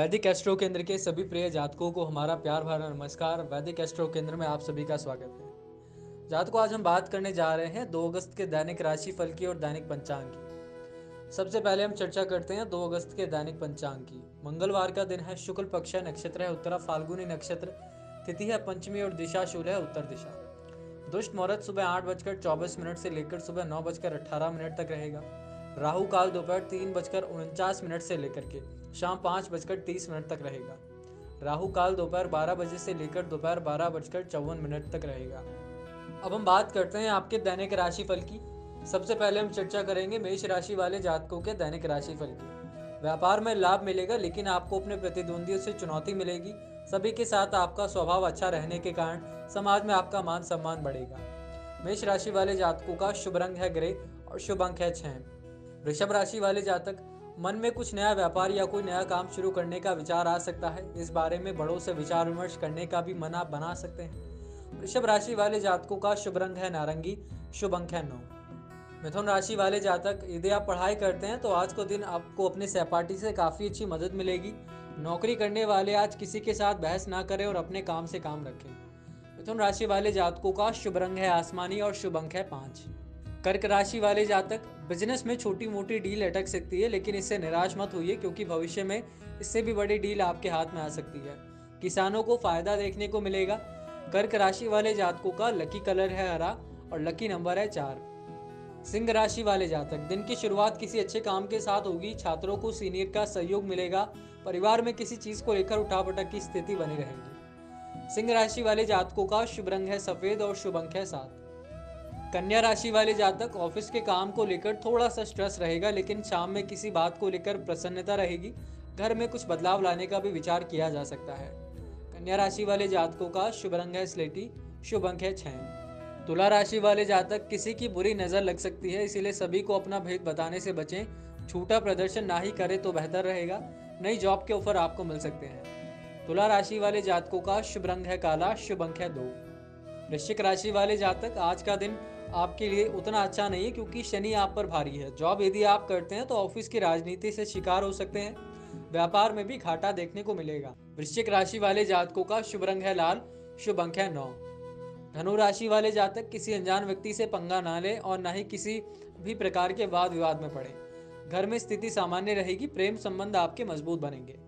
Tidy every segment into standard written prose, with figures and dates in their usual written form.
वैदिक एस्ट्रो केंद्र के सभी प्रिय जातकों को हमारा प्यार भरा नमस्कार। वैदिक एस्ट्रो केंद्र में आप सभी का स्वागत है। जातकों, आज हम बात करने जा रहे हैं 2 अगस्त के दैनिक राशिफल की और दैनिक पंचांग की। सबसे पहले हम चर्चा करते हैं 2 अगस्त के दैनिक पंचांग की। मंगलवार का दिन है, शुक्ल पक्ष है, नक्षत्र है उत्तरा फाल्गुनी नक्षत्र, तिथि है पंचमी और दिशा शूल है उत्तर दिशा। दुष्ट मुहूर्त सुबह 8:24 से लेकर सुबह 9:18 तक रहेगा। राहु काल दोपहर 3:49 से लेकर के शाम 5:30 तक रहेगा। राहु काल दोपहर 12 बजे से लेकर दोपहर 12:54 तक रहेगा। अब हम बात करते हैं आपके दैनिक राशिफल की। सबसे पहले हम चर्चा करेंगे मेष राशि वाले जातकों के दैनिक राशिफल की। व्यापार में लाभ मिलेगा, लेकिन आपको अपने प्रतिद्वंदियों से चुनौती मिलेगी। सभी के साथ आपका स्वभाव अच्छा रहने के कारण समाज में आपका मान सम्मान बढ़ेगा। मेष राशि वाले जातकों का शुभ रंग है ग्रे और शुभ अंक है 6। वृषभ राशि वाले जातक, मन में कुछ नया व्यापार या कोई नया काम शुरू करने का विचार आ सकता है। इस बारे में बड़ों से विचार विमर्श करने का भी मन आप बना सकते हैं। वृषभ राशि वाले जातकों का शुभ रंग है नारंगी, शुभ अंक है 9। मिथुन राशि वाले जातक, यदि आप पढ़ाई करते हैं तो आज को दिन आपको अपने सहपाठी से काफी अच्छी मदद मिलेगी। नौकरी करने वाले आज किसी के साथ बहस ना करें और अपने काम से काम रखें। मिथुन राशि वाले जातकों का शुभ रंग है आसमानी और शुभ अंक है 5। कर्क राशि वाले जातक, बिजनेस में छोटी मोटी डील अटक सकती है, लेकिन इससे निराश मत होइए क्योंकि भविष्य में इससे भी बड़ी डील आपके हाथ में आ सकती है। किसानों को फायदा देखने को मिलेगा। कर्क राशि वाले जातकों का लकी कलर है हरा और लकी नंबर है 4। सिंह राशि वाले जातक, दिन की शुरुआत किसी अच्छे काम के साथ होगी। छात्रों को सीनियर का सहयोग मिलेगा। परिवार में किसी चीज को लेकर उठापटक की स्थिति बनी रहेगी। सिंह राशि वाले जातकों का शुभ रंग है सफेद और शुभ अंक है 7। कन्या राशि वाले जातक, ऑफिस के काम को लेकर थोड़ा सा स्ट्रेस रहेगा, लेकिन शाम में किसी बात को लेकर प्रसन्नता रहेगी। घर में कुछ बदलाव लाने का भी विचार किया जा सकता है। कन्या राशि वाले जातकों का शुभ रंग है स्लेटी, शुभ अंक है 6। तुला राशि वाले जातक, किसी की बुरी नजर लग सकती है, इसीलिए सभी को अपना भेद बताने से बचें। छूटा प्रदर्शन ना ही करें तो बेहतर रहेगा। नई जॉब के ऑफर आपको मिल सकते हैं। तुला राशि वाले जातकों का शुभ रंग है काला, शुभ अंक है 2। वृश्चिक राशि वाले जातक, आज का दिन आपके लिए उतना अच्छा नहीं है क्योंकि शनि आप पर भारी है। जॉब यदि आप करते हैं तो ऑफिस की राजनीति से शिकार हो सकते हैं। व्यापार में भी घाटा देखने को मिलेगा। वृश्चिक राशि वाले जातकों का शुभ रंग है लाल, शुभ अंक है 9। धनु राशि वाले जातक, किसी अनजान व्यक्ति से पंगा ना लें और ना ही किसी भी प्रकार के वाद विवाद में पड़े। घर में स्थिति सामान्य रहेगी। प्रेम संबंध आपके मजबूत बनेंगे।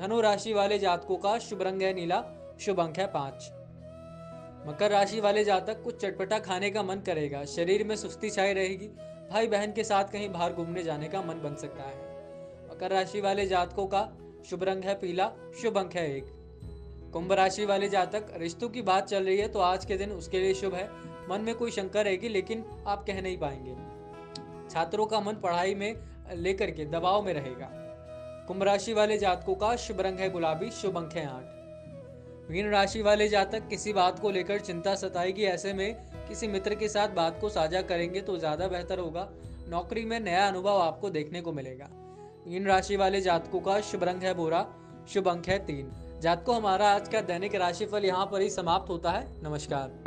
धनु राशि वाले जातकों का शुभ रंग है नीला, शुभ अंक है 5। मकर राशि वाले जातक, कुछ चटपटा खाने का मन करेगा। शरीर में सुस्ती छाई रहेगी। भाई बहन के साथ कहीं बाहर घूमने जाने का मन बन सकता है। मकर राशि वाले जातकों का शुभ रंग है पीला, शुभ अंक है 1। कुंभ राशि वाले जातक, रिश्तों की बात चल रही है तो आज के दिन उसके लिए शुभ है। मन में कोई शंका रहेगी, लेकिन आप कह नहीं पाएंगे। छात्रों का मन पढ़ाई में लेकर के दबाव में रहेगा। कुंभ राशि वाले जातकों का शुभ रंग है गुलाबी, शुभ अंक है 8। मीन राशि वाले जातक, किसी बात को लेकर चिंता सताएगी। ऐसे में किसी मित्र के साथ बात को साझा करेंगे तो ज्यादा बेहतर होगा। नौकरी में नया अनुभव आपको देखने को मिलेगा। मीन राशि वाले जातकों का शुभ रंग है भूरा, शुभ अंक है 3। जातकों, हमारा आज का दैनिक राशिफल यहाँ पर ही समाप्त होता है। नमस्कार।